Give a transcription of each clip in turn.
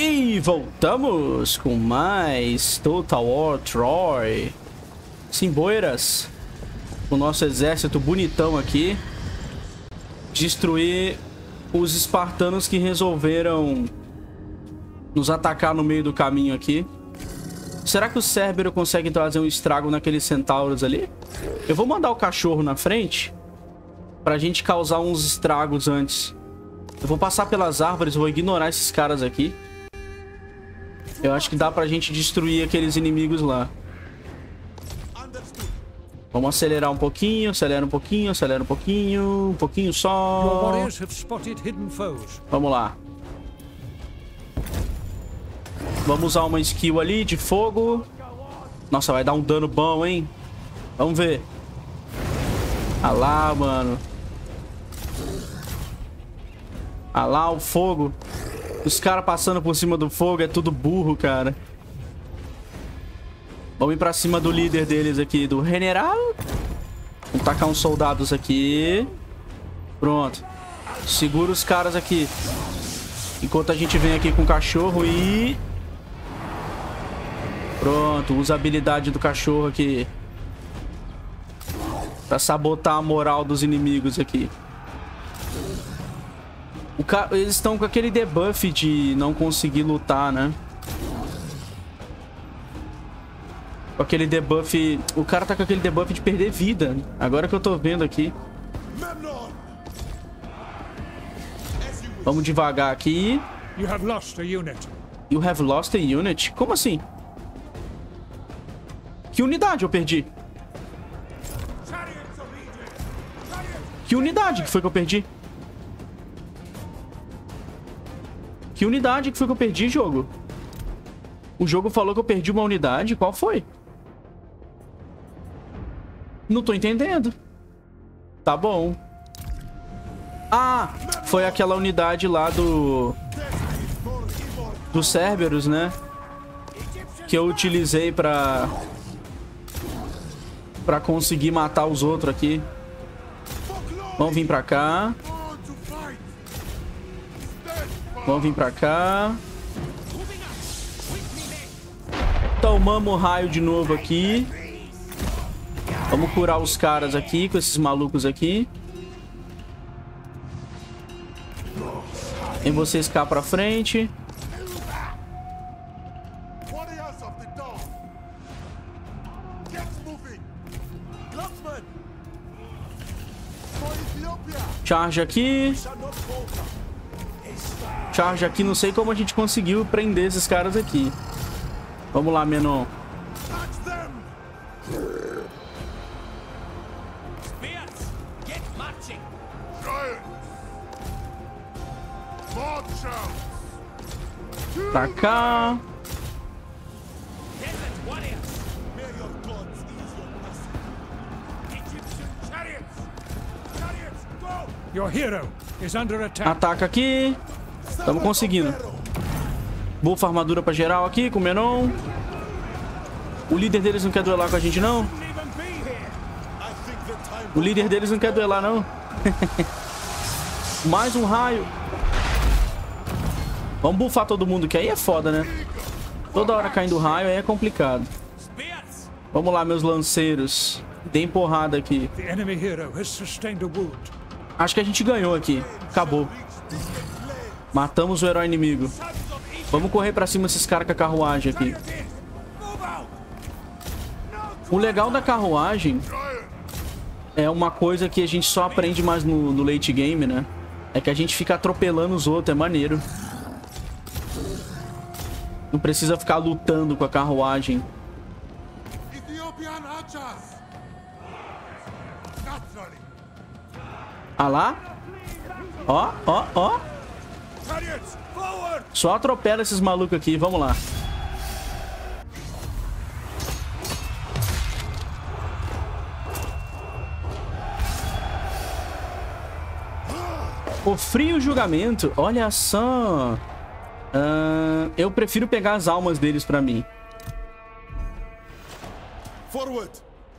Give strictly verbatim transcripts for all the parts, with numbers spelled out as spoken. E voltamos com mais Total War Troy. Simboeiras. O nosso exército bonitão aqui. Destruir os espartanos que resolveram nos atacar no meio do caminho aqui. Será que o Cérbero consegue trazer um estrago naqueles centauros ali? Eu vou mandar o cachorro na frente pra gente causar uns estragos antes. Eu vou passar pelas árvores, vou ignorar esses caras aqui. Eu acho que dá pra gente destruir aqueles inimigos lá. Vamos acelerar um pouquinho, acelera um pouquinho, acelera um pouquinho, um pouquinho só. Vamos lá. Vamos usar uma skill ali de fogo. Nossa, vai dar um dano bom, hein? Vamos ver. Ah lá, mano. Ah lá, o fogo. Os caras passando por cima do fogo é tudo burro, cara. Vamos ir pra cima do líder deles aqui, do general. Vamos tacar uns soldados aqui. Pronto. Segura os caras aqui. Enquanto a gente vem aqui com o cachorro e... Pronto, usa a habilidade do cachorro aqui. Pra sabotar a moral dos inimigos aqui. O ca... Eles estão com aquele debuff de não conseguir lutar, né? Com aquele debuff... O cara tá com aquele debuff de perder vida. Agora que eu tô vendo aqui. Vamos devagar aqui. You have lost a unit. You have lost a unit? Como assim? Que unidade eu perdi? Que unidade que foi que eu perdi? Que unidade que foi que eu perdi, jogo? O jogo falou que eu perdi uma unidade. Qual foi? Não tô entendendo. Tá bom. Ah, foi aquela unidade lá do... Do Cerberus, né? Que eu utilizei pra... Pra conseguir matar os outros aqui. Vamos vir pra cá. Vamos vir pra cá. Tomamos o raio de novo aqui. Vamos curar os caras aqui, com esses malucos aqui. Tem vocês cá pra frente. Charge aqui. Charge aqui. Não sei como a gente conseguiu prender esses caras aqui. Vamos lá, Memnon. Pra cá. Ataca aqui. Estamos conseguindo. Boa armadura pra geral aqui com o Memnon. O líder deles não quer duelar com a gente, não? O líder deles não quer duelar, não? Mais um raio. Vamos bufar todo mundo, que aí é foda, né? Toda hora caindo raio, aí é complicado. Vamos lá, meus lanceiros. Deem porrada aqui. Acho que a gente ganhou aqui. Acabou. Matamos o herói inimigo. Vamos correr pra cima desses caras com a carruagem aqui. O legal da carruagem é uma coisa que a gente só aprende mais no, no late game, né? É que a gente fica atropelando os outros. É maneiro. Não precisa ficar lutando com a carruagem. Ah lá. Ó, ó, ó. Só atropela esses malucos aqui. Vamos lá. O frio julgamento. Olha só. Uh, eu prefiro pegar as almas deles pra mim.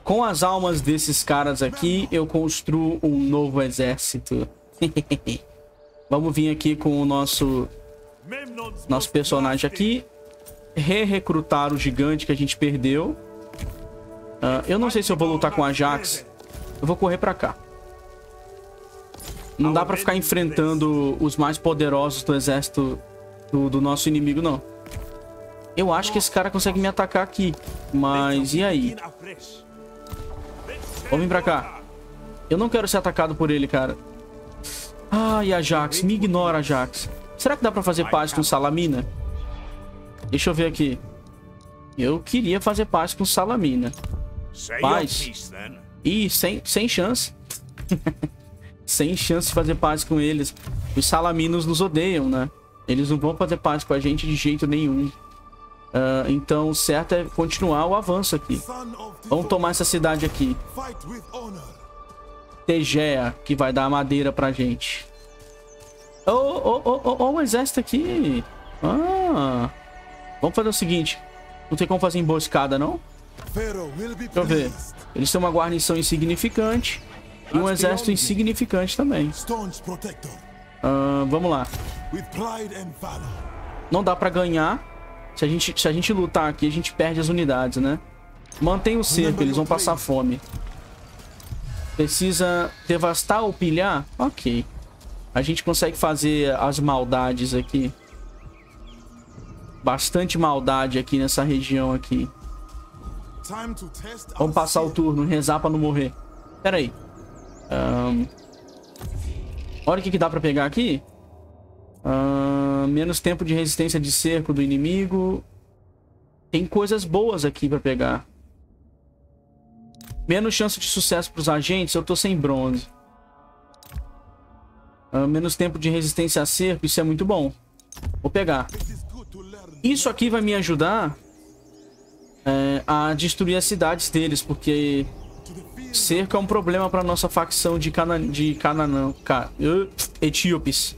Com as almas desses caras aqui, eu construo um novo exército. Vamos vir aqui com o nosso nosso personagem aqui. Re-recrutar o gigante que a gente perdeu. Uh, eu não sei se eu vou lutar com a Ajax. Eu vou correr pra cá. Não dá pra ficar enfrentando os mais poderosos do exército do, do nosso inimigo, não. Eu acho que esse cara consegue me atacar aqui. Mas e aí? Vamos vir pra cá. Eu não quero ser atacado por ele, cara. Ai, Ajax. Me ignora, Ajax. Será que dá pra fazer paz com Salamina? Deixa eu ver aqui. Eu queria fazer paz com Salamina. Paz? Ih, sem, sem chance. Sem chance de fazer paz com eles. Os salaminos nos odeiam, né? Eles não vão fazer paz com a gente de jeito nenhum. Uh, então o certo é continuar o avanço aqui. Vamos tomar essa cidade aqui. Tegea, que vai dar madeira pra gente. Oh, oh, oh, oh, oh, um exército aqui. Ah. Vamos fazer o seguinte. Não tem como fazer emboscada, não? Deixa eu ver. Eles têm uma guarnição insignificante. E um exército insignificante também. Uh, vamos lá. Não dá pra ganhar. Se a, gente, se a gente lutar aqui, a gente perde as unidades, né? Mantém o cerco, eles vão passar fome. Precisa devastar ou pilhar? Ok. A gente consegue fazer as maldades aqui. Bastante maldade aqui nessa região aqui. Vamos passar o turno, rezar pra não morrer. Pera aí. Um, olha o que, que dá pra pegar aqui. uh, Menos tempo de resistência de cerco do inimigo. Tem coisas boas aqui pra pegar. Menos chance de sucesso pros agentes. Eu tô sem bronze. uh, Menos tempo de resistência a cerco. Isso é muito bom. Vou pegar. Isso aqui vai me ajudar é, a destruir as cidades deles, porque cerco é um problema para nossa facção de Canaã, de Canaã, ca, uh, etíopes.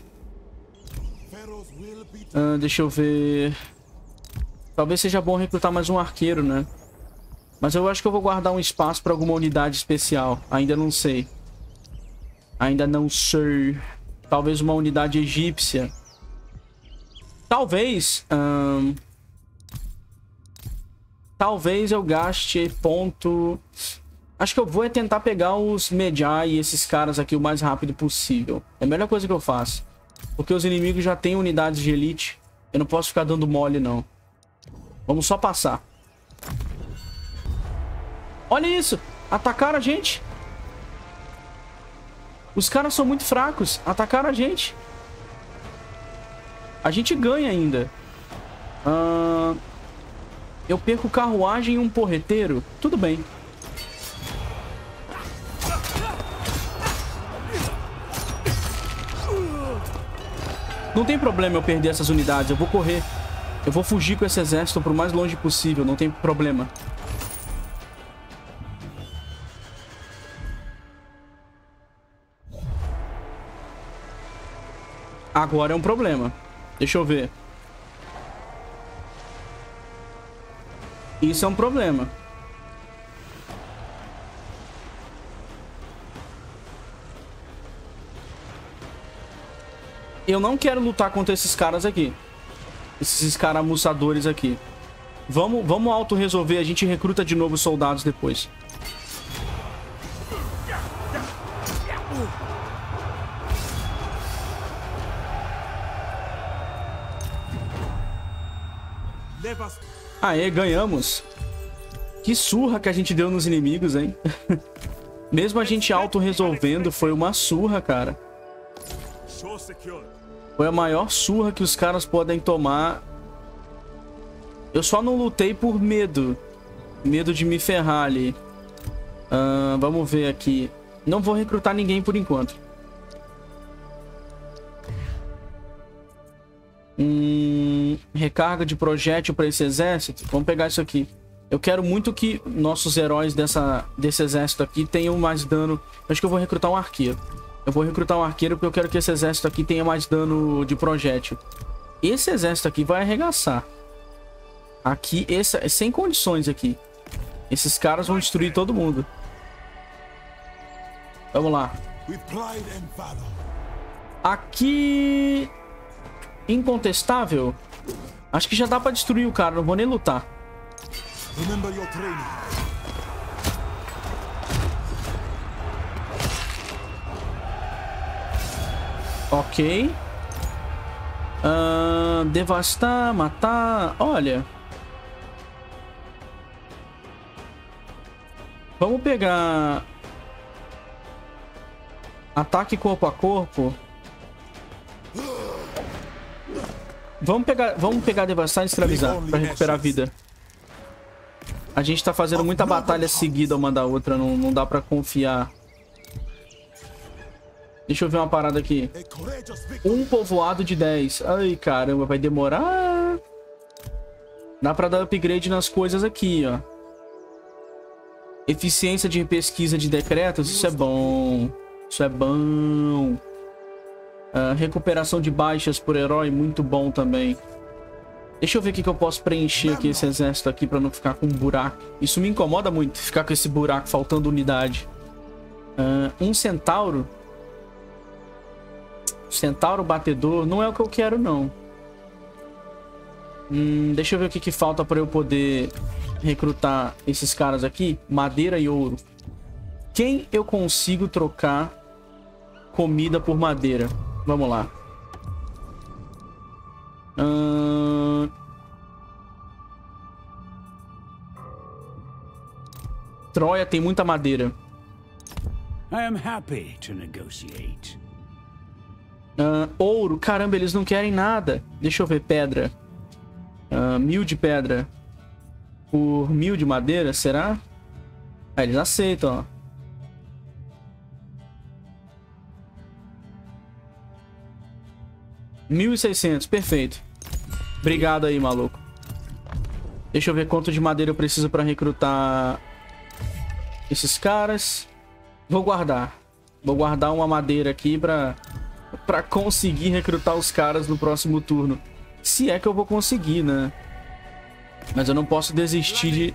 Uh, deixa eu ver. Talvez seja bom recrutar mais um arqueiro, né? Mas eu acho que eu vou guardar um espaço para alguma unidade especial. Ainda não sei. Ainda não sei. Talvez uma unidade egípcia. Talvez. Um... Talvez eu gaste ponto. Acho que eu vou é tentar pegar os Medjai e esses caras aqui o mais rápido possível. É a melhor coisa que eu faço. Porque os inimigos já têm unidades de elite. Eu não posso ficar dando mole, não. Vamos só passar. Olha isso! Atacaram a gente! Os caras são muito fracos. Atacaram a gente. A gente ganha ainda. Uh... Eu perco carruagem e um porreteiro. Tudo bem. Não tem problema eu perder essas unidades. Eu vou correr. Eu vou fugir com esse exército pro mais longe possível. Não tem problema. Agora é um problema. Deixa eu ver. Isso é um problema. Eu não quero lutar contra esses caras aqui. Esses escaramuçadores aqui. Vamos, vamos auto-resolver. A gente recruta de novo soldados depois. Aê, ganhamos. Que surra que a gente deu nos inimigos, hein? Mesmo a gente auto-resolvendo, foi uma surra, cara. Foi a maior surra que os caras podem tomar. Eu só não lutei por medo. Medo de me ferrar ali. Uh, vamos ver aqui. Não vou recrutar ninguém por enquanto. Hum, recarga de projétil para esse exército. Vamos pegar isso aqui. Eu quero muito que nossos heróis dessa, desse exército aqui tenham mais dano. Acho que eu vou recrutar um arqueiro. Eu vou recrutar um arqueiro porque eu quero que esse exército aqui tenha mais dano de projétil. Esse exército aqui vai arregaçar. Aqui, esse, sem condições aqui. Esses caras vão destruir todo mundo. Vamos lá. Aqui... incontestável, acho que já dá pra destruir o cara. Não vou nem lutar. Ok. Uh, devastar, matar. Olha, vamos pegar ataque corpo a corpo. Vamos pegar, vamos pegar devastar e escravizar pra recuperar a vida. A gente tá fazendo muita batalha seguida uma da outra, não, não dá pra confiar. Deixa eu ver uma parada aqui. Um povoado de dez. Ai, caramba, vai demorar. Dá pra dar upgrade nas coisas aqui, ó. Eficiência de pesquisa de decretos, isso é bom. Isso é bom. Uh, recuperação de baixas por herói, muito bom também. Deixa eu ver o que eu posso preencher aqui, esse exército aqui, pra não ficar com um buraco. Isso me incomoda muito, ficar com esse buraco, faltando unidade. Uh, um centauro. Centauro batedor, não é o que eu quero, não. Hum, deixa eu ver o que, que falta pra eu poder recrutar esses caras aqui. Madeira e ouro. Quem eu consigo trocar comida por madeira? Vamos lá. Hum... Troia tem muita madeira. I am happy to negotiate. Uh, ouro. Caramba, eles não querem nada. Deixa eu ver. Pedra. Uh, mil de pedra. Por mil de madeira, será? Ah, eles aceitam, ó. mil e seiscentos, perfeito. Obrigado aí, maluco. Deixa eu ver quanto de madeira eu preciso pra recrutar esses caras. Vou guardar. Vou guardar uma madeira aqui pra, pra conseguir recrutar os caras no próximo turno. Se é que eu vou conseguir, né? Mas eu não posso desistir de...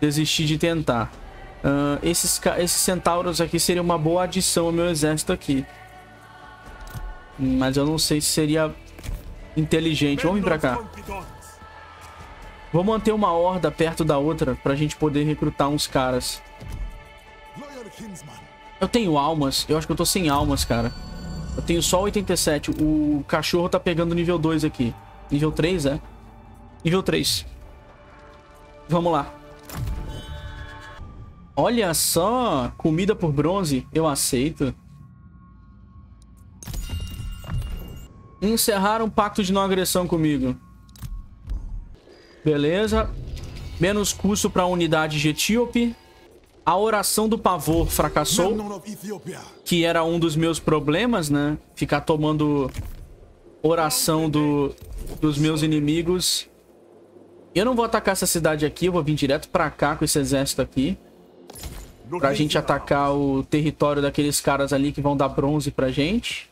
Desistir de tentar. Uh, esses, esses centauros aqui seriam uma boa adição ao meu exército aqui. Mas eu não sei se seria inteligente. Vamos vir pra cá. Vou manter uma horda perto da outra pra gente poder recrutar uns caras. Eu tenho almas. Eu acho que eu tô sem almas, cara. Eu tenho só oitenta e sete. O cachorro tá pegando nível dois aqui. Nível três, é? Nível três. Vamos lá. Olha só. Comida por bronze. Eu aceito. Encerraram um pacto de não agressão comigo. Beleza. Menos custo para a unidade de Etíope. A oração do pavor fracassou. Que era um dos meus problemas, né? Ficar tomando oração do, dos meus inimigos. Eu não vou atacar essa cidade aqui. Eu vou vir direto para cá com esse exército aqui. Pra gente atacar o território daqueles caras ali que vão dar bronze pra gente.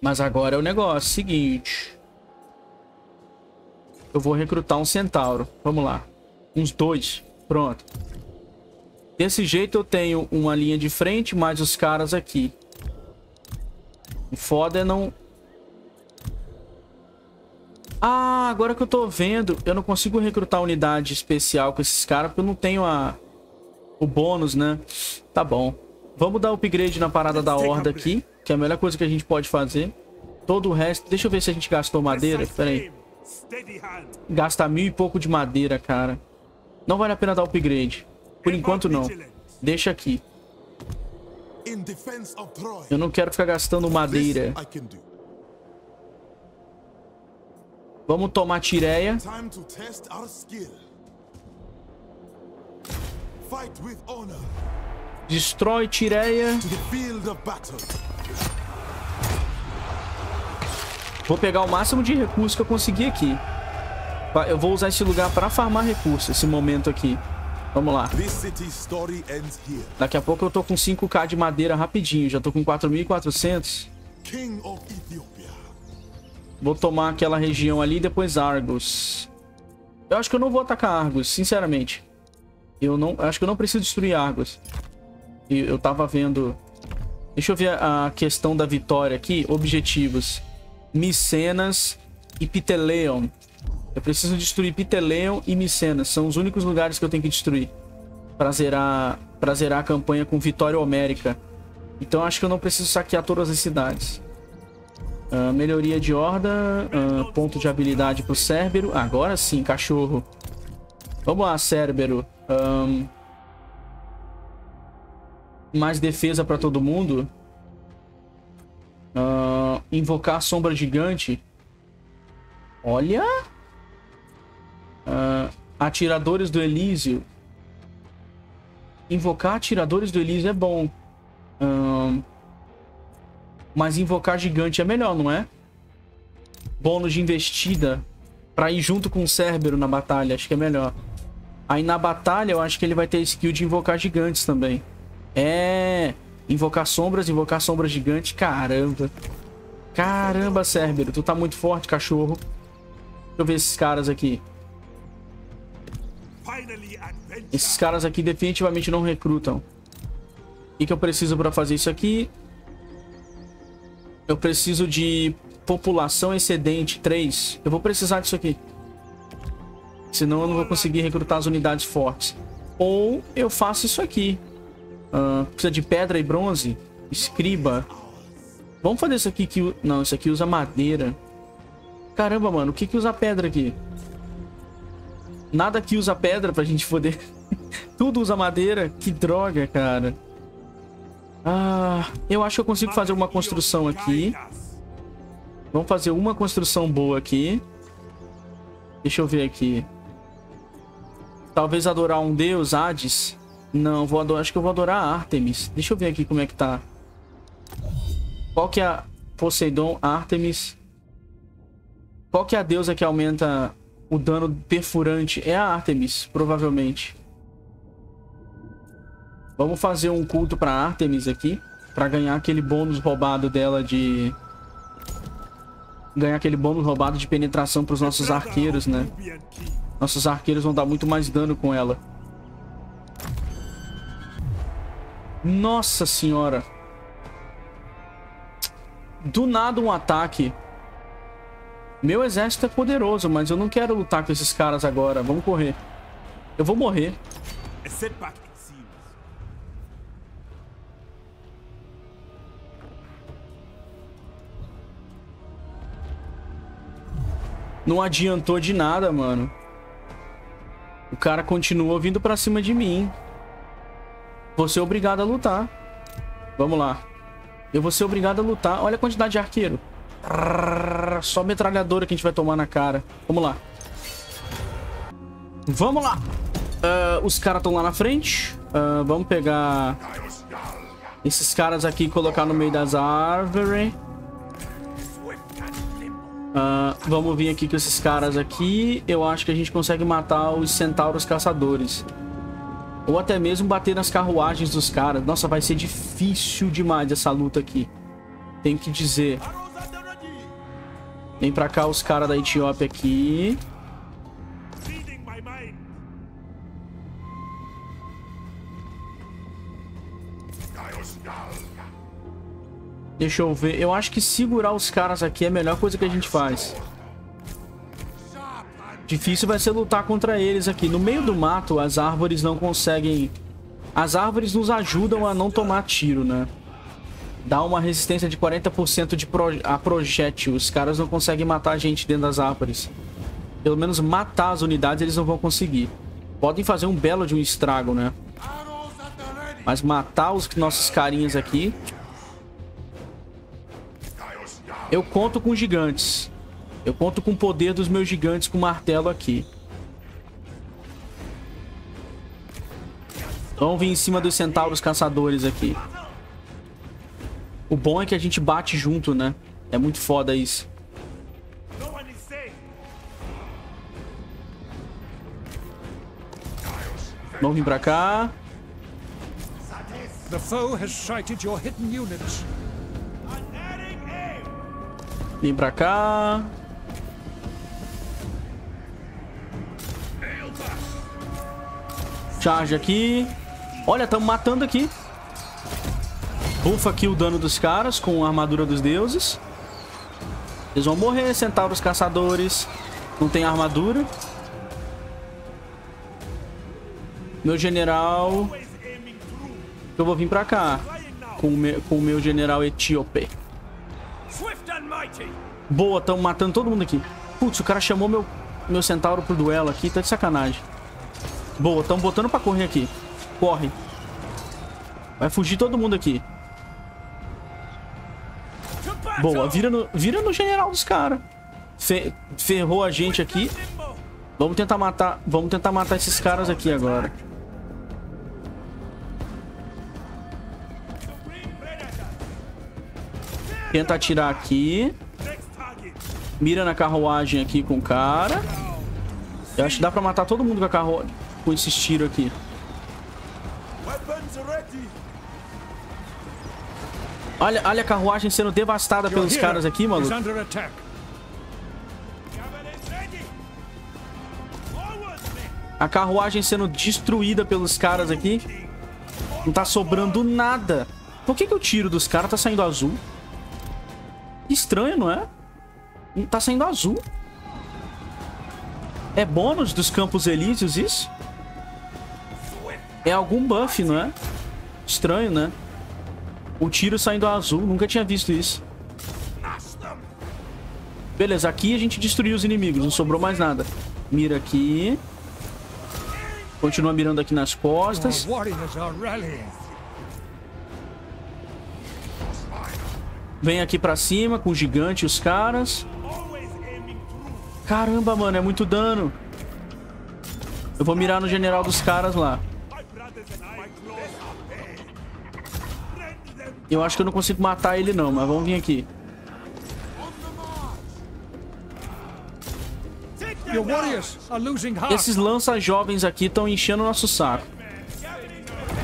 Mas agora é o negócio seguinte. Eu vou recrutar um centauro. Vamos lá. Uns dois. Pronto. Desse jeito eu tenho uma linha de frente, mais os caras aqui. O foda é não... Ah, agora que eu tô vendo, eu não consigo recrutar unidade especial com esses caras, porque eu não tenho a... o bônus, né? Tá bom. Vamos dar upgrade na parada da horda aqui, que é a melhor coisa que a gente pode fazer. Todo o resto... Deixa eu ver se a gente gastou madeira. Pera aí. Gasta mil e pouco de madeira, cara. Não vale a pena dar upgrade. Por enquanto, não. Deixa aqui. Eu não quero ficar gastando madeira. Vamos tomar Tireia. Destrói Tireia. Vou pegar o máximo de recursos que eu conseguir aqui. Eu vou usar esse lugar para farmar recursos, esse momento aqui. Vamos lá. Daqui a pouco eu tô com cinco mil de madeira rapidinho. Já tô com quatro mil e quatrocentos. Vou tomar aquela região ali e depois Argos. Eu acho que eu não vou atacar Argos, sinceramente. Eu não, acho que eu não preciso destruir Argos. Eu tava vendo... Deixa eu ver a questão da vitória aqui. Objetivos. Micenas e Pteleon. Eu preciso destruir Pteleon e Micenas. São os únicos lugares que eu tenho que destruir para zerar, para zerar a campanha com vitória homérica. Então acho que eu não preciso saquear todas as cidades. Uh, melhoria de horda. Uh, ponto de habilidade pro Cérbero. Agora sim, cachorro. Vamos lá, Cérbero. Um, mais defesa para todo mundo. Uh, invocar sombra gigante. Olha. Uh, atiradores do Elíseo. Invocar atiradores do Elíseo é bom. Um, mas invocar gigante é melhor, não é? Bônus de investida pra ir junto com o Cérbero na batalha, acho que é melhor. Aí na batalha eu acho que ele vai ter skill de invocar gigantes também. É, invocar sombras, invocar sombras gigantes, caramba. Caramba, Cérbero, tu tá muito forte, cachorro. Deixa eu ver esses caras aqui. Esses caras aqui definitivamente não recrutam. O que, que eu preciso para fazer isso aqui? Eu preciso de população excedente três. Eu vou precisar disso aqui. Senão eu não vou conseguir recrutar as unidades fortes. Ou eu faço isso aqui. Uh, precisa de pedra e bronze. Escriba. Vamos fazer isso aqui que... Não, isso aqui usa madeira. Caramba, mano. O que que usa pedra aqui? Nada que usa pedra pra gente poder... Tudo usa madeira. Que droga, cara. Ah, eu acho que eu consigo fazer uma construção aqui. Vamos fazer uma construção boa aqui. Deixa eu ver aqui. Talvez adorar um deus, Hades. Não, vou adorar, acho que eu vou adorar a Artemis. Deixa eu ver aqui como é que tá. Qual que é a Poseidon, Artemis? Qual que é a deusa que aumenta o dano perfurante? É a Artemis, provavelmente. Vamos fazer um culto pra Artemis aqui. Pra ganhar aquele bônus roubado dela de... Ganhar aquele bônus roubado de penetração pros nossos arqueiros, né? Nossos arqueiros vão dar muito mais dano com ela. Nossa senhora. Do nada um ataque. Meu exército é poderoso, mas eu não quero lutar com esses caras agora. Vamos correr. Eu vou morrer. Não adiantou de nada, mano. O cara continuou vindo pra cima de mim. Vou ser obrigado a lutar. Vamos lá. Eu vou ser obrigado a lutar. Olha a quantidade de arqueiro. Só metralhadora que a gente vai tomar na cara. Vamos lá. Vamos lá. Uh, os caras estão lá na frente. Uh, vamos pegar... Esses caras aqui e colocar no meio das árvores. Uh, vamos vir aqui com esses caras aqui. Eu acho que a gente consegue matar os centauros caçadores. Ou até mesmo bater nas carruagens dos caras. Nossa, vai ser difícil demais essa luta aqui. Tenho que dizer. Vem pra cá os caras da Etiópia aqui. Deixa eu ver. Eu acho que segurar os caras aqui é a melhor coisa que a gente faz. Difícil vai ser lutar contra eles aqui. No meio do mato, as árvores não conseguem... As árvores nos ajudam a não tomar tiro, né? Dá uma resistência de quarenta por cento de pro... a projétil. Os caras não conseguem matar a gente dentro das árvores. Pelo menos matar as unidades eles não vão conseguir. Podem fazer um belo de um estrago, né? Mas matar os nossos carinhas aqui... Eu conto com gigantes. Eu conto com o poder dos meus gigantes com martelo aqui. Vamos vir em cima dos centauros caçadores aqui. O bom é que a gente bate junto, né? É muito foda isso. Vamos vir pra cá. The foe has sighted your hidden units. Vem pra cá. Charge aqui. Olha, estamos matando aqui. Bufa aqui o dano dos caras com a armadura dos deuses. Eles vão morrer, centauros caçadores. Não tem armadura. Meu general... Eu vou vir pra cá com o meu, com o meu general etíope. Boa, estão matando todo mundo aqui. Putz, o cara chamou meu, meu centauro pro duelo aqui. Tá de sacanagem. Boa, estão botando pra correr aqui. Corre. Vai fugir todo mundo aqui. Boa, vira no, vira no general dos caras. Fe, ferrou a gente aqui. Vamos tentar matar, vamos tentar matar esses caras aqui agora. Tenta atirar aqui. Mira na carruagem aqui com o cara. Eu acho que dá pra matar todo mundo com a carruagem, com esses tiros aqui. Olha, olha a carruagem sendo devastada pelos caras aqui, maluco. A carruagem sendo destruída pelos caras aqui. Não tá sobrando nada. Por que que o tiro dos caras tá saindo azul? Estranho, não é? Tá saindo azul. É bônus dos Campos Elíseos isso? É algum buff, não é? Estranho, né? O tiro saindo azul. Nunca tinha visto isso. Beleza, aqui a gente destruiu os inimigos. Não sobrou mais nada. Mira aqui. Continua mirando aqui nas costas. Vem aqui pra cima com o gigante e os caras. Caramba, mano, é muito dano. Eu vou mirar no general dos caras lá. Eu acho que eu não consigo matar ele não, mas vamos vir aqui. Esses lança-jovens aqui estão enchendo o nosso saco.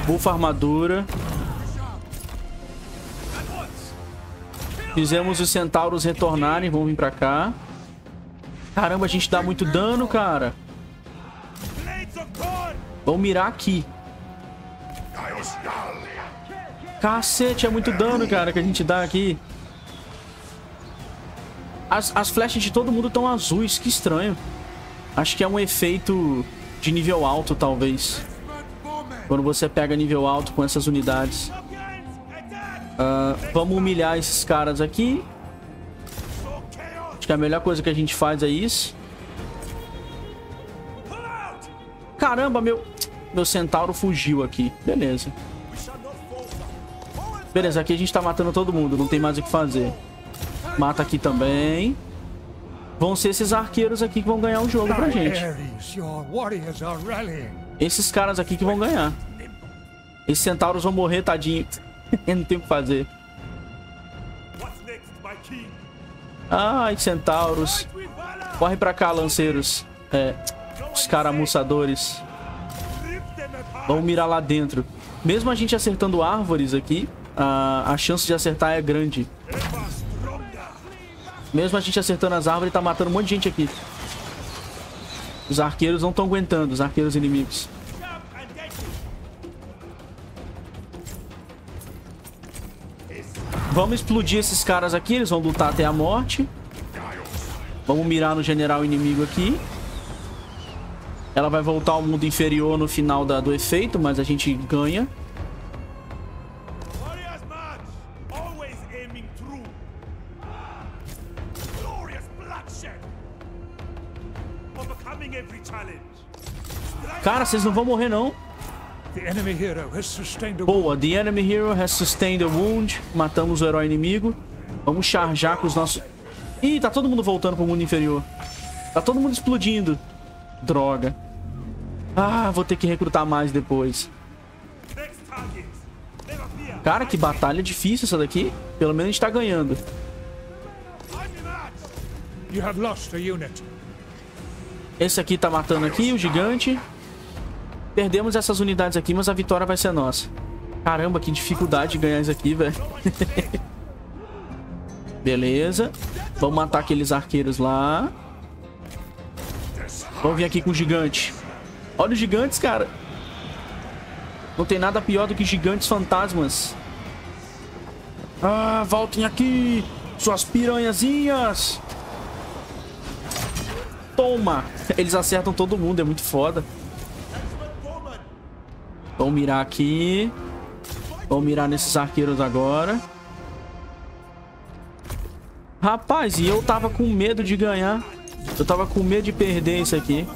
Bufa armadura. Fizemos os centauros retornarem. Vamos vir pra cá. Caramba, a gente dá muito dano, cara. Vamos mirar aqui. Cacete, é muito dano, cara, que a gente dá aqui. As, as flechas de todo mundo estão azuis. Que estranho. Acho que é um efeito de nível alto, talvez. Quando você pega nível alto com essas unidades. Uh, vamos humilhar esses caras aqui. Acho que a melhor coisa que a gente faz é isso. Caramba, meu... Meu centauro fugiu aqui. Beleza. Beleza, aqui a gente tá matando todo mundo. Não tem mais o que fazer. Mata aqui também. Vão ser esses arqueiros aqui que vão ganhar o jogo pra gente. Esses caras aqui que vão ganhar. Esses centauros vão morrer, tadinho. Não tem o que fazer. Ai, centauros. Corre pra cá, lanceiros. É, os caramuçadores. Vamos mirar lá dentro. Mesmo a gente acertando árvores aqui, a, a chance de acertar é grande. Mesmo a gente acertando as árvores, tá matando um monte de gente aqui. Os arqueiros não estão aguentando, os arqueiros inimigos. Vamos explodir esses caras aqui. Eles vão lutar até a morte. Vamos mirar no general inimigo aqui. Ela vai voltar ao mundo inferior no final da, do efeito, mas a gente ganha. Cara, vocês não vão morrer, não. Boa, the enemy hero has sustained a wound. Matamos o herói inimigo. Vamos charjar com os nossos... Ih, tá todo mundo voltando pro mundo inferior. Tá todo mundo explodindo. Droga. Ah, vou ter que recrutar mais depois. Cara, que batalha difícil essa daqui. Pelo menos a gente tá ganhando. Esse aqui tá matando aqui, o gigante. Perdemos essas unidades aqui, mas a vitória vai ser nossa. Caramba, que dificuldade de ganhar isso aqui, velho. Beleza. Vamos matar aqueles arqueiros lá. Vamos vir aqui com o gigante. Olha os gigantes, cara. Não tem nada pior do que gigantes fantasmas. Ah, voltem aqui. suas piranhazinhas. Toma. Eles acertam todo mundo, é muito foda. Vamos mirar aqui. Vamos mirar nesses arqueiros agora. Rapaz, e eu tava com medo de ganhar. Eu tava com medo de perder isso aqui.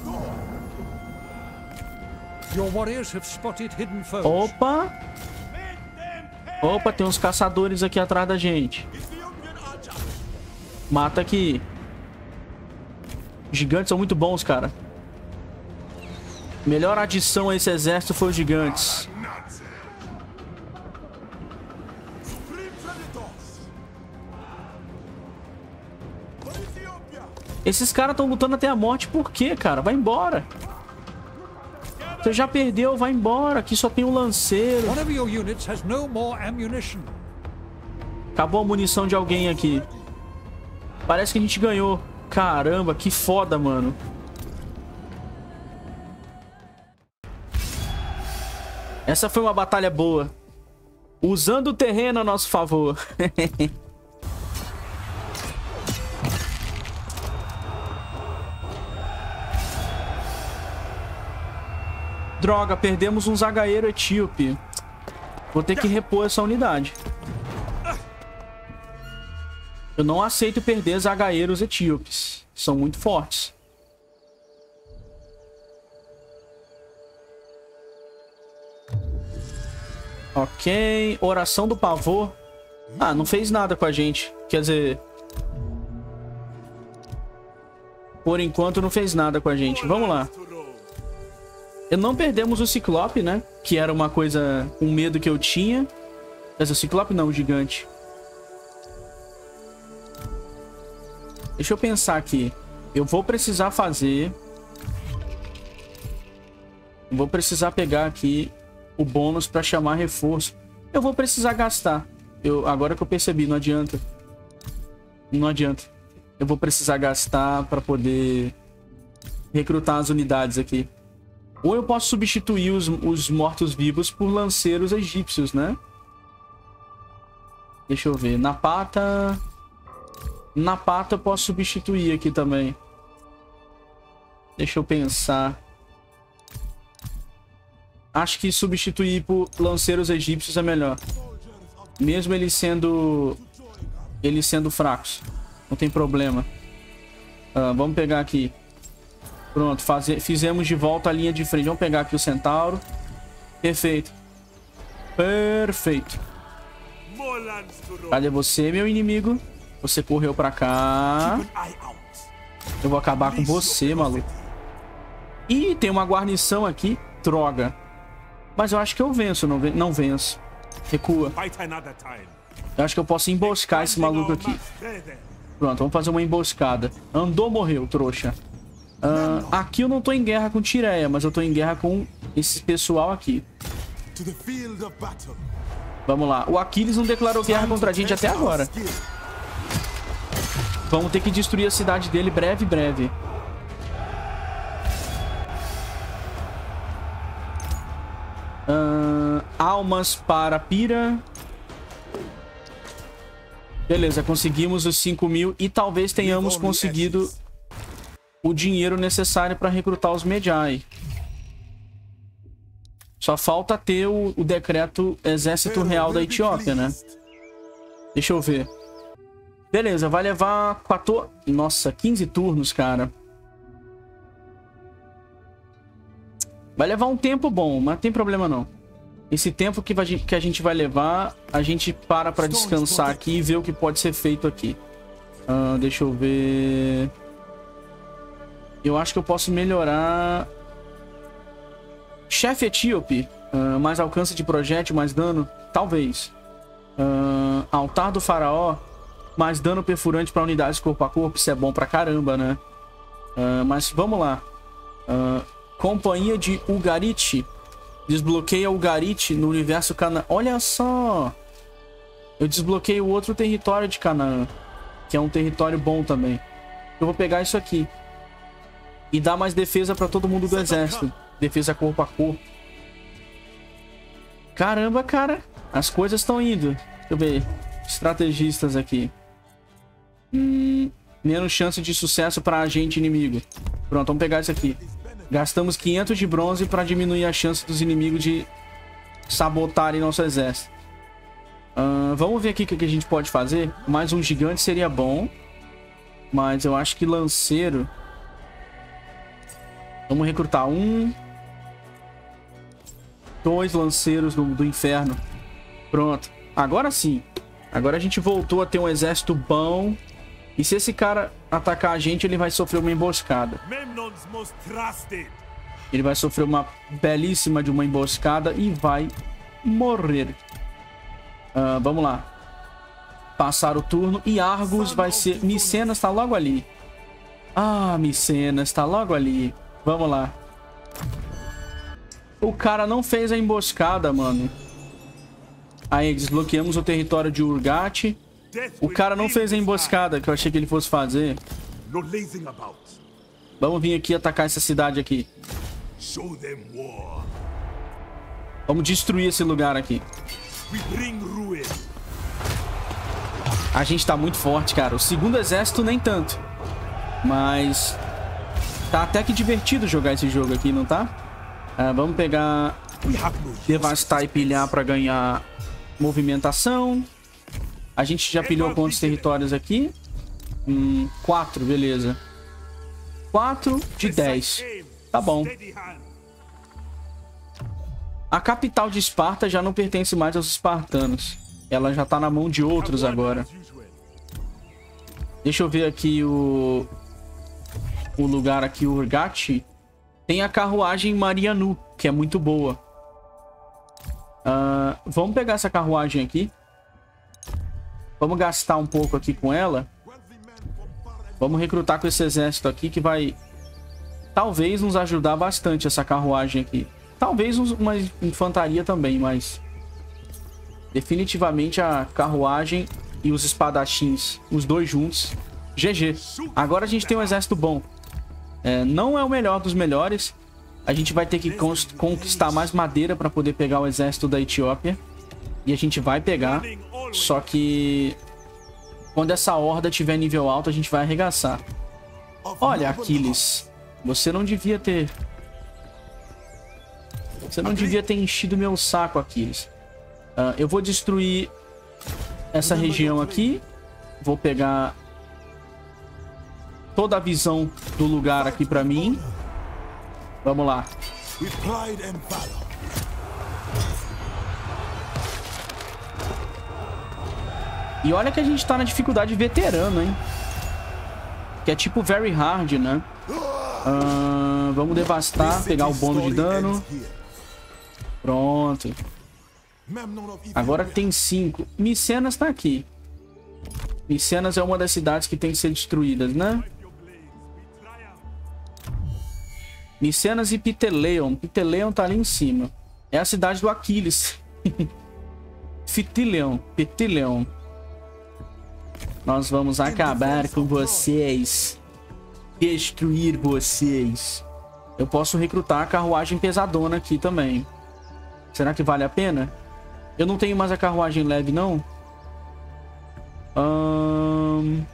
Opa. Opa, tem uns caçadores aqui atrás da gente. Mata aqui. Os gigantes são muito bons, cara. Melhor adição a esse exército foi os gigantes. Esses caras estão lutando até a morte. Por quê, cara? Vai embora. Você já perdeu, vai embora. Aqui só tem um lanceiro. Acabou a munição de alguém aqui. Parece que a gente ganhou. Caramba, que foda, mano. Essa foi uma batalha boa. Usando o terreno a nosso favor. Droga, perdemos um zagaeiro etíope. Vou ter que repor essa unidade. Eu não aceito perder zagaeiros etíopes. São muito fortes. Ok. Oração do pavor. Ah, não fez nada com a gente. Quer dizer... Por enquanto não fez nada com a gente. Vamos lá. Eu não perdemos o Ciclope, né? Que era uma coisa... Um medo que eu tinha. Mas o Ciclope não, o gigante. Deixa eu pensar aqui. Eu vou precisar fazer... Vou precisar pegar aqui o bônus pra chamar reforço. Eu vou precisar gastar. Eu, agora que eu percebi, não adianta. Não adianta. Eu vou precisar gastar pra poder recrutar as unidades aqui. Ou eu posso substituir os, os mortos-vivos por lanceiros egípcios, né? Deixa eu ver. Na pata... Na pata eu posso substituir aqui também. Deixa eu pensar. Acho que substituir por lanceiros egípcios é melhor. Mesmo eles sendo... Eles sendo fracos. Não tem problema. Ah, vamos pegar aqui. Pronto, faze... fizemos de volta a linha de frente. Vamos pegar aqui o centauro. Perfeito. Perfeito. Cadê você, meu inimigo? Você correu pra cá. Eu vou acabar com você, maluco. Ih, tem uma guarnição aqui. Droga. Mas eu acho que eu venço. Não, ven não venço. Recua. Eu acho que eu posso emboscar esse maluco aqui. Pronto, vamos fazer uma emboscada. Andou, morreu, trouxa. Uh, aqui eu não tô em guerra com Tireia, mas eu tô em guerra com esse pessoal aqui. Vamos lá. O Aquiles não declarou guerra contra a gente até agora. Vamos ter que destruir a cidade dele breve, breve. Uh, almas para Pira. Beleza, conseguimos os cinco mil e talvez tenhamos conseguido... o dinheiro necessário para recrutar os Medjai. Só falta ter o, o decreto Exército Real da Etiópia, né? Deixa eu ver. Beleza, vai levar quatorze... Nossa, quinze turnos, cara. Vai levar um tempo bom, mas não tem problema não. Esse tempo que, vai, que a gente vai levar, a gente para para descansar aqui e ver o que pode ser feito aqui. Ah, deixa eu ver... Eu acho que eu posso melhorar... Chefe etíope. Uh, mais alcance de projétil, mais dano. Talvez. Uh, altar do faraó. Mais dano perfurante para unidades corpo a corpo. Isso é bom pra caramba, né? Uh, mas vamos lá. Uh, companhia de Urgati. Desbloqueia Urgati no universo Canaã. Olha só! Eu desbloqueei o outro território de Canaã. Que é um território bom também. Eu vou pegar isso aqui. E dá mais defesa pra todo mundo do exército. Defesa corpo a corpo. Caramba, cara. As coisas estão indo. Deixa eu ver. Estrategistas aqui. Hum, menos chance de sucesso para agente inimigo. Pronto, vamos pegar isso aqui. Gastamos quinhentos de bronze para diminuir a chance dos inimigos de sabotarem nosso exército. Uh, vamos ver aqui o que a gente pode fazer. Mais um gigante seria bom. Mas eu acho que lanceiro... Vamos recrutar um... Dois lanceiros do, do inferno. Pronto. Agora sim. Agora a gente voltou a ter um exército bom. E se esse cara atacar a gente, ele vai sofrer uma emboscada. Ele vai sofrer uma belíssima de uma emboscada e vai morrer. Uh, vamos lá. Passar o turno e Argos vai ser... Micenas está logo ali. Ah, Micenas está logo ali. Vamos lá. O cara não fez a emboscada, mano. Aí, desbloqueamos o território de Urgati. O cara não fez a emboscada que eu achei que ele fosse fazer. Vamos vir aqui atacar essa cidade aqui. Vamos destruir esse lugar aqui. A gente tá muito forte, cara. O segundo exército nem tanto. Mas tá até que divertido jogar esse jogo aqui, não tá? Ah, vamos pegar... Devastar e pilhar pra ganhar movimentação. A gente já pilhou quantos territórios aqui? Hum, quatro, beleza. Quatro de dez. Tá bom. A capital de Esparta já não pertence mais aos espartanos. Ela já tá na mão de outros agora. Deixa eu ver aqui o... O lugar aqui, o Urgati. Tem a carruagem Marianu, que é muito boa. Uh, vamos pegar essa carruagem aqui. Vamos gastar um pouco aqui com ela. Vamos recrutar com esse exército aqui que vai... Talvez nos ajudar bastante essa carruagem aqui. Talvez uma infantaria também, mas... Definitivamente a carruagem e os espadachins, os dois juntos. G G. Agora a gente tem um exército bom. É, não é o melhor dos melhores. A gente vai ter que conquistar mais madeira para poder pegar o exército da Etiópia. E a gente vai pegar... Só que quando essa horda tiver nível alto, a gente vai arregaçar. Olha, Aquiles, você não devia ter... Você não devia ter enchido meu saco, Aquiles. Uh, eu vou destruir essa região aqui. Vou pegar toda a visão do lugar aqui pra mim. Vamos lá. E olha que a gente tá na dificuldade veterano, hein? Que é tipo very hard, né? Uh, vamos devastar, pegar o bônus de dano. Pronto. Agora tem cinco. Micenas tá aqui. Micenas é uma das cidades que tem que ser destruídas, né? Micenas e Pteleon. Pteleon tá ali em cima. É a cidade do Aquiles. Pteleon. Pteleon. Nós vamos acabar com vocês. Destruir vocês. Eu posso recrutar a carruagem pesadona aqui também. Será que vale a pena? Eu não tenho mais a carruagem leve, não. Hum...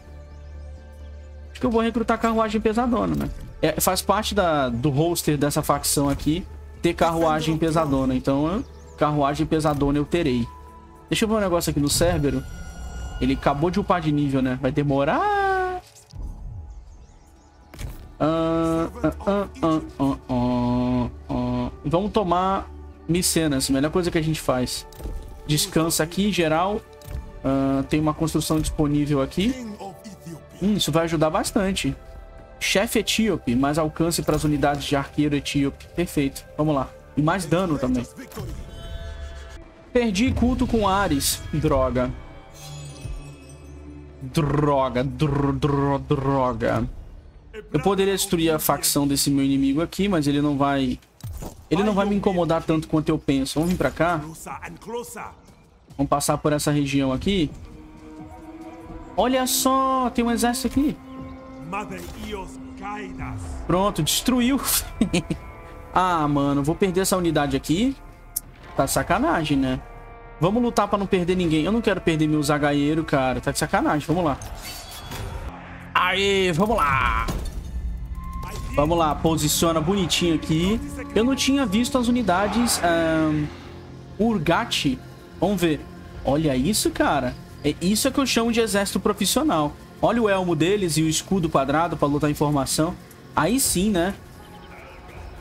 Acho que eu vou recrutar a carruagem pesadona, né? É, faz parte da, do roster dessa facção aqui ter carruagem pesadona. Então, carruagem pesadona eu terei. Deixa eu ver um negócio aqui no Cérbero. Ele acabou de upar de nível, né? Vai demorar. Ah, ah, ah, ah, ah, ah. Vamos tomar Micenas. Melhor coisa que a gente faz. Descansa aqui, geral. Ah, tem uma construção disponível aqui. Hum, isso vai ajudar bastante. Chefe etíope. Mais alcance para as unidades de arqueiro etíope. Perfeito. Vamos lá. E mais dano também. Perdi culto com Ares. Droga. Droga, dro, dro, droga. Eu poderia destruir a facção desse meu inimigo aqui, mas ele não vai... Ele não vai me incomodar tanto quanto eu penso. Vamos vir pra cá. Vamos passar por essa região aqui. Olha só, tem um exército aqui. Pronto, destruiu. Ah, mano, vou perder essa unidade aqui. Tá sacanagem, né? Vamos lutar pra não perder ninguém. Eu não quero perder meus zagaeiros, cara. Tá de sacanagem. Vamos lá. Aí, vamos lá. Vamos lá, posiciona bonitinho aqui. Eu não tinha visto as unidades um, Urgati. Vamos ver. Olha isso, cara. É isso que eu chamo de exército profissional. Olha o elmo deles e o escudo quadrado para lutar em formação. Aí sim, né?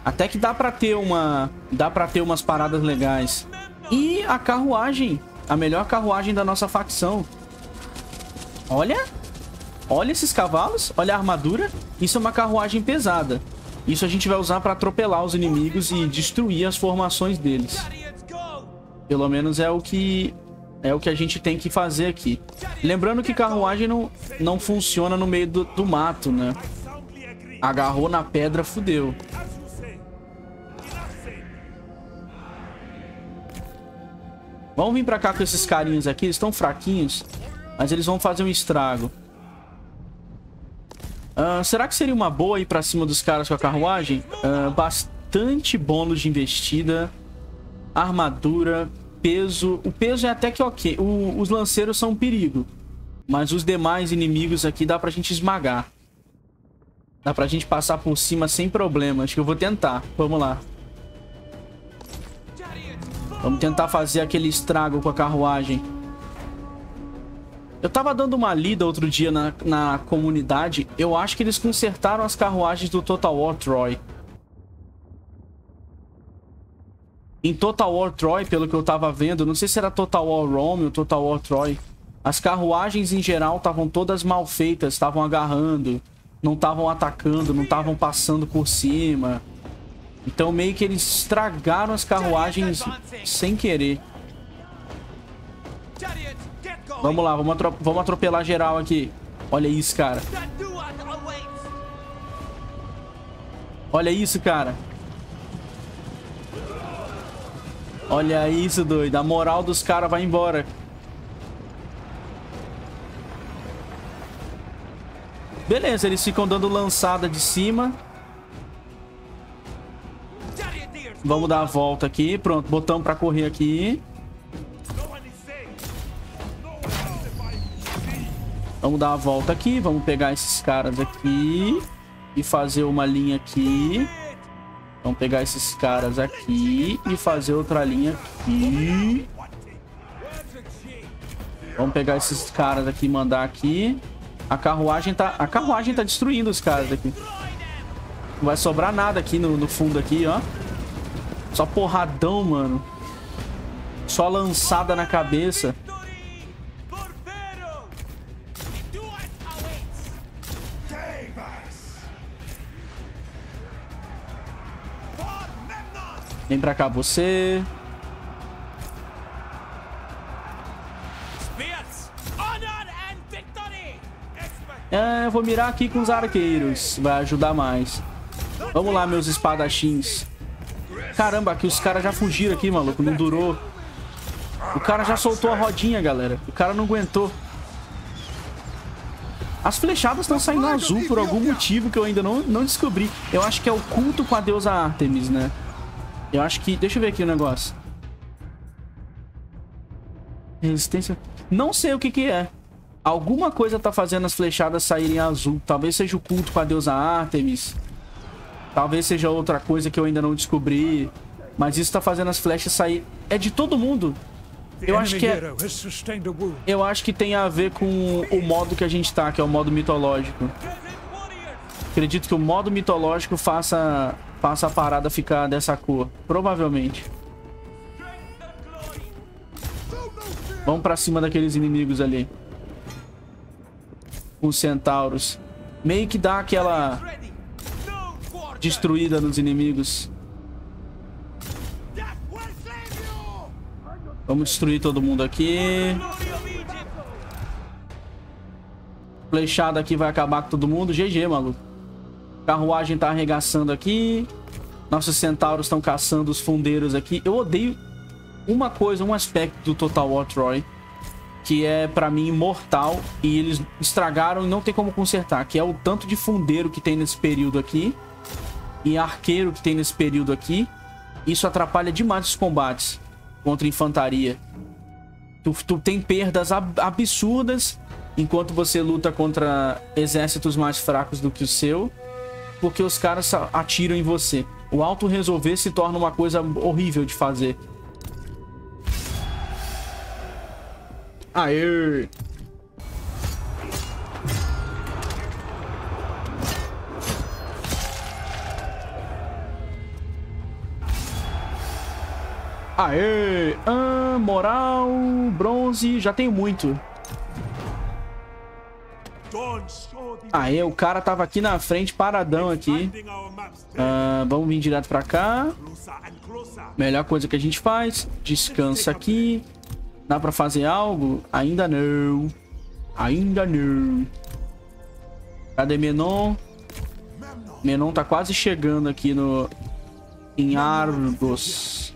Até que dá pra ter uma... Dá pra ter umas paradas legais. E a carruagem. A melhor carruagem da nossa facção. Olha. Olha esses cavalos. Olha a armadura. Isso é uma carruagem pesada. Isso a gente vai usar pra atropelar os inimigos e destruir as formações deles. Pelo menos é o que... É o que a gente tem que fazer aqui. Lembrando que carruagem não, não funciona no meio do, do mato, né? Agarrou na pedra, fudeu. Vamos vir pra cá com esses carinhos aqui. Eles estão fraquinhos, mas eles vão fazer um estrago. Uh, será que seria uma boa ir pra cima dos caras com a carruagem? Uh, bastante bônus de investida. Armadura. Peso. O peso é até que ok. O, os lanceiros são um perigo. Mas os demais inimigos aqui dá pra gente esmagar. Dá pra gente passar por cima sem problema. Acho que eu vou tentar. Vamos lá. Vamos tentar fazer aquele estrago com a carruagem. Eu tava dando uma lida outro dia na, na comunidade. Eu acho que eles consertaram as carruagens do Total War Troy. Em Total War Troy, pelo que eu tava vendo, não sei se era Total War Rome ou Total War Troy, as carruagens em geral estavam todas mal feitas, estavam agarrando, não estavam atacando, não estavam passando por cima. Então meio que eles estragaram as carruagens sem querer. Vamos lá, vamos, atrop vamos atropelar geral aqui. Olha isso, cara. Olha isso, cara. Olha isso, doido. A moral dos caras vai embora. Beleza, eles ficam dando lançada de cima. Vamos dar a volta aqui. Pronto, botão pra correr aqui. Vamos dar a volta aqui. Vamos pegar esses caras aqui. E fazer uma linha aqui. Vamos pegar esses caras aqui. E fazer outra linha aqui. Vamos pegar esses caras aqui e mandar aqui. A carruagem tá... A carruagem tá destruindo os caras aqui. Não vai sobrar nada aqui no, no fundo aqui, ó. Só porradão, mano. Só lançada na cabeça. Vem pra cá, você. É, eu vou mirar aqui com os arqueiros. Vai ajudar mais. Vamos lá, meus espadachins. Caramba, aqui os caras já fugiram aqui, maluco. Não durou. O cara já soltou a rodinha, galera. O cara não aguentou. As flechadas estão saindo azul por algum motivo que eu ainda não, não descobri. Eu acho que é o culto com a deusa Artemis, né? Eu acho que... Deixa eu ver aqui o negócio. Resistência... Não sei o que que é. Alguma coisa tá fazendo as flechadas saírem azul. Talvez seja o culto com a deusa Artemis. Talvez seja outra coisa que eu ainda não descobri. Mas isso tá fazendo as flechas sair... É de todo mundo. Eu acho que é... Eu acho que tem a ver com o modo que a gente tá, que é o modo mitológico. Acredito que o modo mitológico faça... Faça a parada ficar dessa cor. Provavelmente. Vamos pra cima daqueles inimigos ali. Os centauros. Meio que dá aquela... Destruída nos inimigos. Vamos destruir todo mundo aqui. Flechada aqui vai acabar com todo mundo. G G, maluco. Carruagem tá arregaçando aqui. Nossos centauros estão caçando os fundeiros aqui. Eu odeio uma coisa, um aspecto do Total War Troy, que é, pra mim, imortal. E eles estragaram e não tem como consertar. Que é o tanto de fundeiro que tem nesse período aqui. E arqueiro que tem nesse período aqui. Isso atrapalha demais os combates contra infantaria. Tu, tu tem perdas ab- absurdas. enquanto você luta contra exércitos mais fracos do que o seu, porque os caras atiram em você. O auto-resolver se torna uma coisa horrível de fazer. Aê! Aê! Ah, moral, bronze, já tenho muito. Aê, o cara tava aqui na frente, paradão aqui. Ah, vamos vir direto pra cá. Melhor coisa que a gente faz. Descansa aqui. Dá pra fazer algo? Ainda não. Ainda não. Cadê Memnon? Memnon tá quase chegando aqui no... em Argos.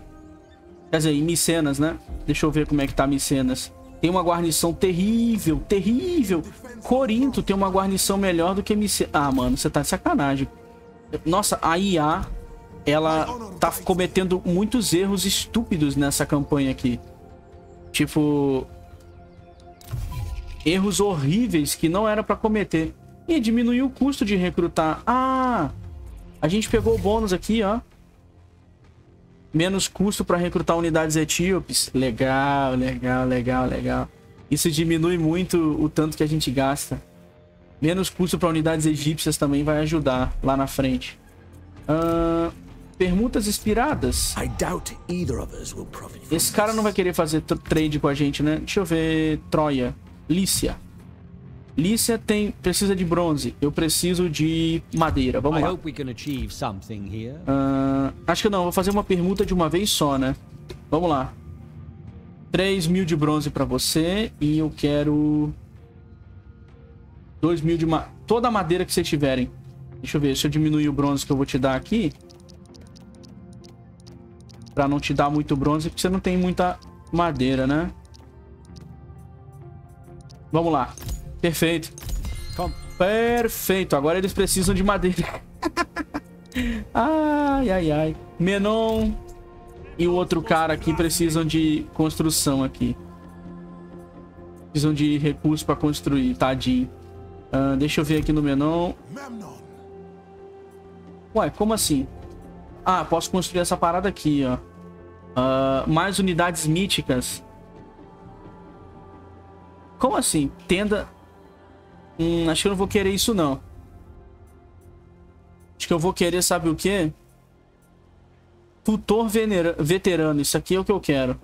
Quer dizer, em Micenas, né? Deixa eu ver como é que tá Micenas. Tem uma guarnição terrível, terrível. Corinto tem uma guarnição melhor do que Micenas. Ah, mano, você tá de sacanagem. Nossa, a I A, ela tá cometendo muitos erros estúpidos nessa campanha aqui. Tipo, erros horríveis que não era pra cometer. E diminuiu o custo de recrutar. Ah, a gente pegou o bônus aqui, ó. Menos custo para recrutar unidades etíopes. Legal, legal, legal, legal. Isso diminui muito o tanto que a gente gasta. Menos custo para unidades egípcias também vai ajudar lá na frente. Uh, permutas expiradas. Esse cara não vai querer fazer trade com a gente, né? Deixa eu ver. Troia. Lícia. Lícia tem, precisa de bronze. Eu preciso de madeira. Vamos lá. Uh, acho que não. Vou fazer uma permuta de uma vez só, né? Vamos lá. três mil de bronze pra você. E eu quero... dois mil de madeira. Toda a madeira que vocês tiverem. Deixa eu ver. Se eu diminuir o bronze que eu vou te dar aqui. Pra não te dar muito bronze. Porque você não tem muita madeira, né? Vamos lá. Perfeito. Perfeito. Agora eles precisam de madeira. Ai, ai, ai. Memnon e o outro cara aqui precisam de construção aqui. Precisam de recursos para construir. Tadinho. Uh, deixa eu ver aqui no Memnon. Ué, como assim? Ah, posso construir essa parada aqui, ó. Uh, mais unidades míticas. Como assim? Tenda... Hum, acho que eu não vou querer isso, não. Acho que eu vou querer, sabe o quê? Tutor veterano. Isso aqui é o que eu quero.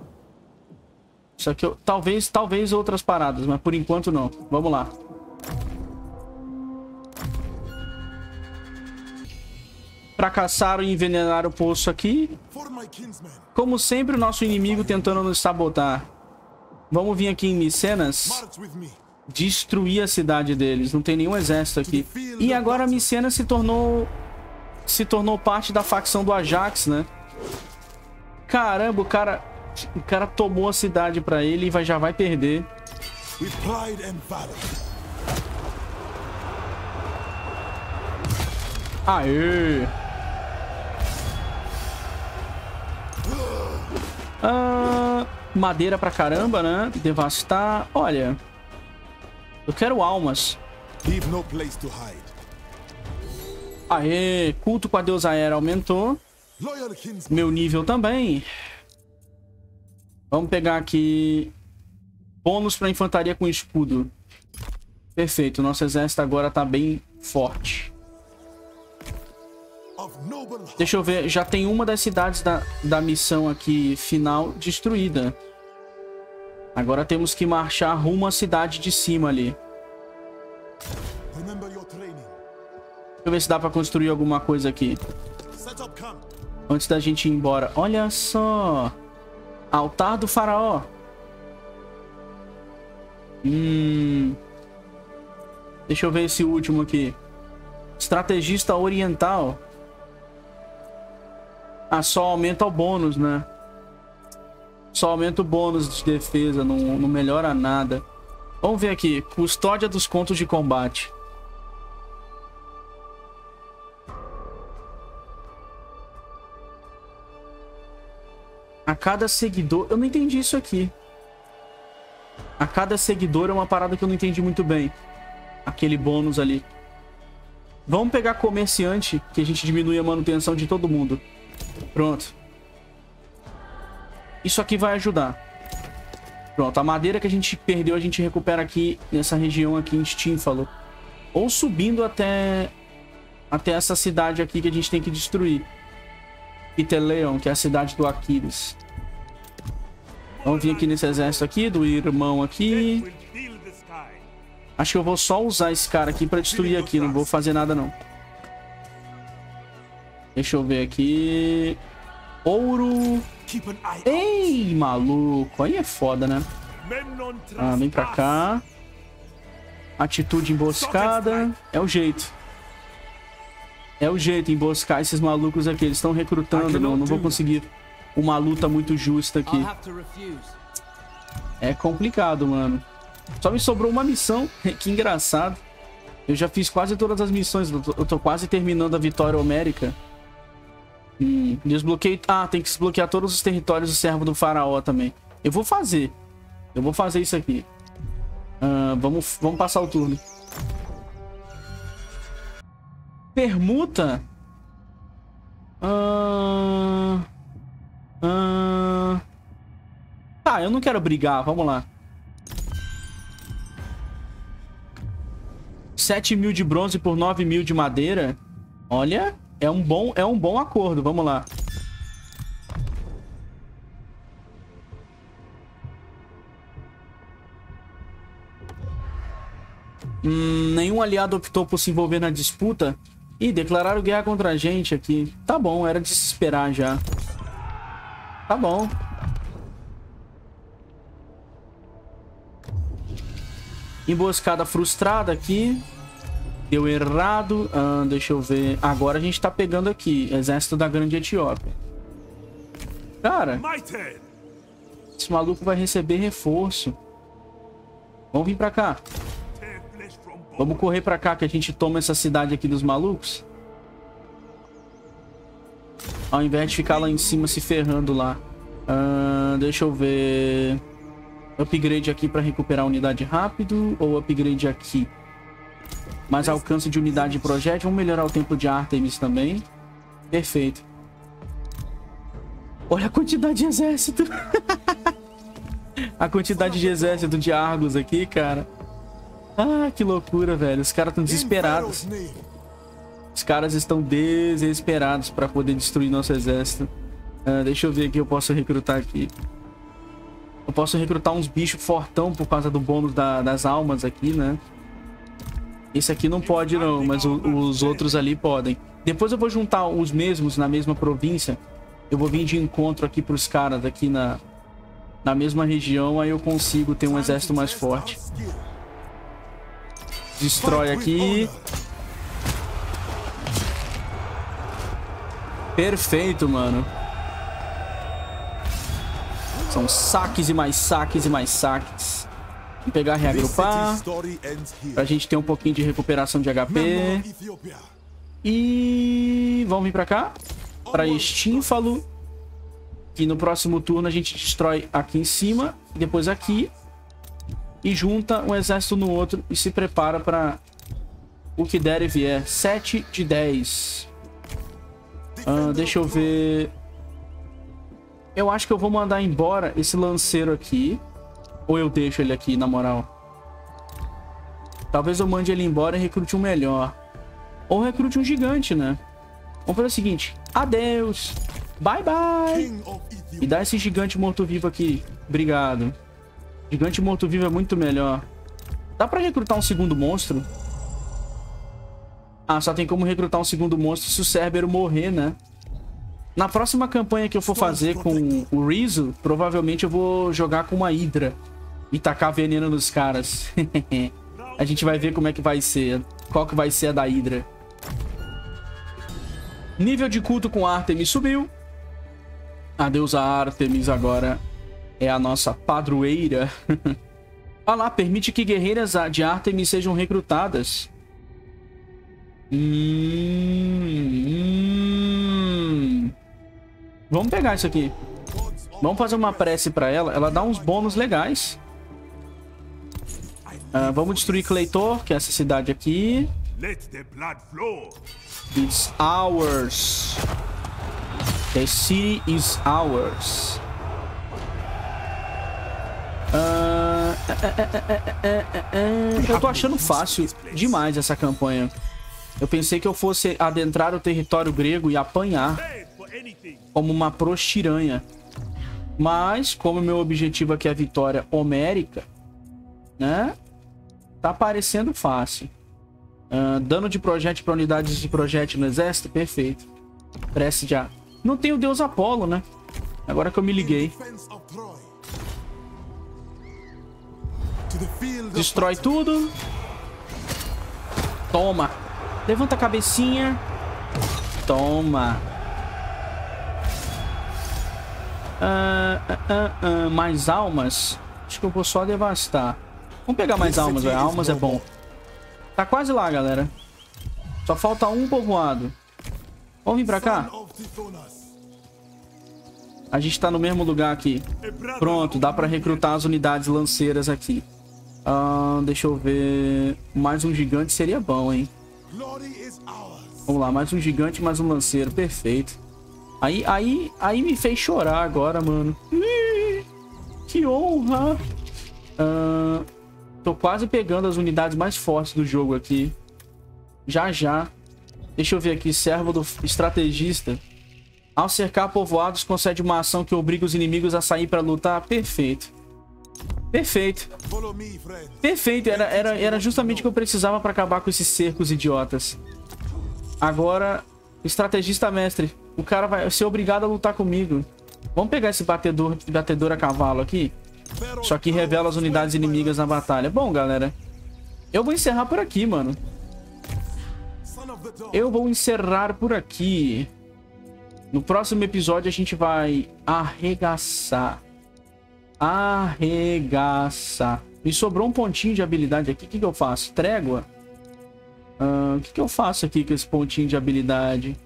Isso aqui eu... Talvez, talvez outras paradas, mas por enquanto não. Vamos lá. Fracassaram e envenenaram o poço aqui. Como sempre, o nosso inimigo tentando nos sabotar. Vamos vir aqui em Micenas. Destruir a cidade deles. Não tem nenhum exército aqui. E agora a Micenas se tornou... Se tornou parte da facção do Ajax, né? Caramba, o cara... O cara tomou a cidade pra ele e vai, já vai perder. Aê! Ah, madeira pra caramba, né? Devastar... Olha... Eu quero almas. Aê, culto com a deusa Hera aumentou. Meu nível também. Vamos pegar aqui. Bônus para infantaria com escudo. Perfeito, nosso exército agora tá bem forte. Deixa eu ver, já tem uma das cidades da, da missão aqui final destruída. Agora temos que marchar rumo à cidade de cima ali. Deixa eu ver se dá pra construir alguma coisa aqui. Antes da gente ir embora. Olha só. Altar do faraó. Hum. Deixa eu ver esse último aqui. Estrategista oriental. Ah, só aumenta o bônus, né? Só aumenta o bônus de defesa, não, não melhora nada. Vamos ver aqui. Custódia dos contos de combate. A cada seguidor... Eu não entendi isso aqui. A cada seguidor é uma parada que eu não entendi muito bem. Aquele bônus ali. Vamos pegar comerciante, que a gente diminui a manutenção de todo mundo. Pronto. Isso aqui vai ajudar. Pronto, a madeira que a gente perdeu a gente recupera aqui nessa região aqui em Estínfalo. Ou subindo até, até essa cidade aqui que a gente tem que destruir. Pteleon, que é a cidade do Aquiles. Vamos vir aqui nesse exército aqui, do irmão aqui. Acho que eu vou só usar esse cara aqui pra destruir aqui, não vou fazer nada não. Deixa eu ver aqui... Ouro... Ei, maluco! Aí é foda, né? Ah, vem pra cá. Atitude emboscada. É o jeito. É o jeito emboscar esses malucos aqui. Eles estão recrutando, não, não vou conseguir uma luta muito justa aqui. É complicado, mano. Só me sobrou uma missão. Que engraçado. Eu já fiz quase todas as missões. Eu tô, eu tô quase terminando a vitória homérica. Hum, desbloqueio... Ah, tem que desbloquear todos os territórios do servo do faraó também. Eu vou fazer. Eu vou fazer isso aqui. Uh, vamos, vamos passar o turno. Permuta? Uh, uh... Tá, eu não quero brigar. Vamos lá. sete mil de bronze por nove mil de madeira. Olha... É um bom, é um bom acordo, vamos lá. Hum, nenhum aliado optou por se envolver na disputa. Ih, declararam guerra contra a gente aqui. Tá bom, era de se esperar já. Tá bom. Emboscada frustrada aqui. Deu errado. Ah, deixa eu ver. Agora a gente tá pegando aqui. Exército da Grande Etiópia. Cara. Esse maluco vai receber reforço. Vamos vir pra cá. Vamos correr pra cá que a gente toma essa cidade aqui dos malucos. Ao invés de ficar lá em cima se ferrando lá. Ah, deixa eu ver. Upgrade aqui pra recuperar a unidade rápido. Ou upgrade aqui. Mais alcance de unidade de projétil. Vamos melhorar o templo de Artemis também. Perfeito. Olha a quantidade de exército. A quantidade de exército de Argos aqui, cara. Ah, que loucura, velho. Os caras estão desesperados. Os caras estão desesperados para poder destruir nosso exército. Ah, deixa eu ver aqui. Eu posso recrutar aqui. Eu posso recrutar uns bichos fortão por causa do bônus da, das almas aqui, né? Esse aqui não pode não, mas o, os outros ali podem. Depois eu vou juntar os mesmos na mesma província. Eu vou vir de encontro aqui pros caras aqui na, na mesma região. Aí eu consigo ter um exército mais forte. Destrói aqui. Perfeito, mano. São saques e mais saques e mais saques. Vou pegar, reagrupar. Pra gente ter um pouquinho de recuperação de H P. E... vamos vir pra cá. Pra Estínfalo. E no próximo turno a gente destrói aqui em cima. Depois aqui. E junta um exército no outro. E se prepara pra... o que der e vier. sete de dez. Ah, deixa eu ver... Eu acho que eu vou mandar embora esse lanceiro aqui. Ou eu deixo ele aqui, na moral. Talvez eu mande ele embora e recrute um melhor. Ou recrute um gigante, né? Vamos fazer o seguinte. Adeus. Bye, bye. E dá esse gigante morto-vivo aqui. Obrigado. Gigante morto-vivo é muito melhor. Dá pra recrutar um segundo monstro? Ah, só tem como recrutar um segundo monstro se o Cérbero morrer, né? Na próxima campanha que eu for fazer com o Rizzo, provavelmente eu vou jogar com uma Hidra. E tacar veneno nos caras. A gente vai ver como é que vai ser. Qual que vai ser a da Hidra. Nível de culto com Artemis subiu. A deusa Artemis agora é a nossa padroeira. Olha lá, permite que guerreiras de Artemis sejam recrutadas. Hum, hum. Vamos pegar isso aqui. Vamos fazer uma prece pra ela. Ela dá uns bônus legais. Uh, vamos destruir Cleitor, que é essa cidade aqui. It's ours. The city is ours. Uh, é, é, é, é, é, é. Eu tô achando fácil demais essa campanha. Eu pensei que eu fosse adentrar o território grego e apanhar como uma prostiranha. Mas, como meu objetivo aqui é a vitória homérica, né? Tá parecendo fácil. Uh, dano de projétil para unidades de projétil no exército? Perfeito. Prece de ar. Não tem o deus Apolo, né? Agora que eu me liguei. Destrói tudo. Toma. Levanta a cabecinha. Toma. Uh, uh, uh, uh, mais almas. Acho que eu vou só devastar. Vamos pegar mais almas, velho. Almas é bom. Tá quase lá, galera. Só falta um povoado. Vamos vir pra cá. A gente tá no mesmo lugar aqui. Pronto, dá pra recrutar as unidades lanceiras aqui. Ah, deixa eu ver. Mais um gigante seria bom, hein? Vamos lá, mais um gigante, mais um lanceiro. Perfeito. Aí, aí, aí me fez chorar agora, mano. Ih, que honra. Ah, tô quase pegando as unidades mais fortes do jogo aqui. Já, já. Deixa eu ver aqui. Servo do estrategista. Ao cercar povoados, concede uma ação que obriga os inimigos a sair pra lutar. Perfeito. Perfeito. Perfeito. Era, era, era justamente o que eu precisava pra acabar com esses cercos idiotas. Agora, estrategista mestre. O cara vai ser obrigado a lutar comigo. Vamos pegar esse batedor, batedor a cavalo aqui. Só que revela as unidades inimigas na batalha. Bom, galera. Eu vou encerrar por aqui, mano. Eu vou encerrar por aqui. No próximo episódio a gente vai arregaçar. Arregaçar. Me sobrou um pontinho de habilidade aqui. O que, que eu faço? Trégua? Uh, o que, que eu faço aqui com esse pontinho de habilidade?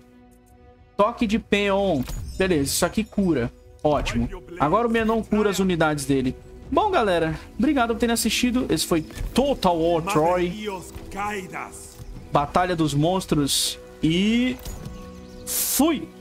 Toque de Peon. Beleza, isso aqui cura. Ótimo. Agora o Memnon cura as unidades dele. Bom, galera, obrigado por terem assistido. Esse foi Total War Troy. Batalha dos Monstros. E... fui!